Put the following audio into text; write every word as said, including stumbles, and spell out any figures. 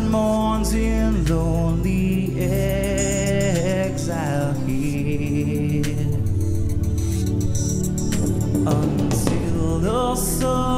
one mourns in lonely exile here until the sun.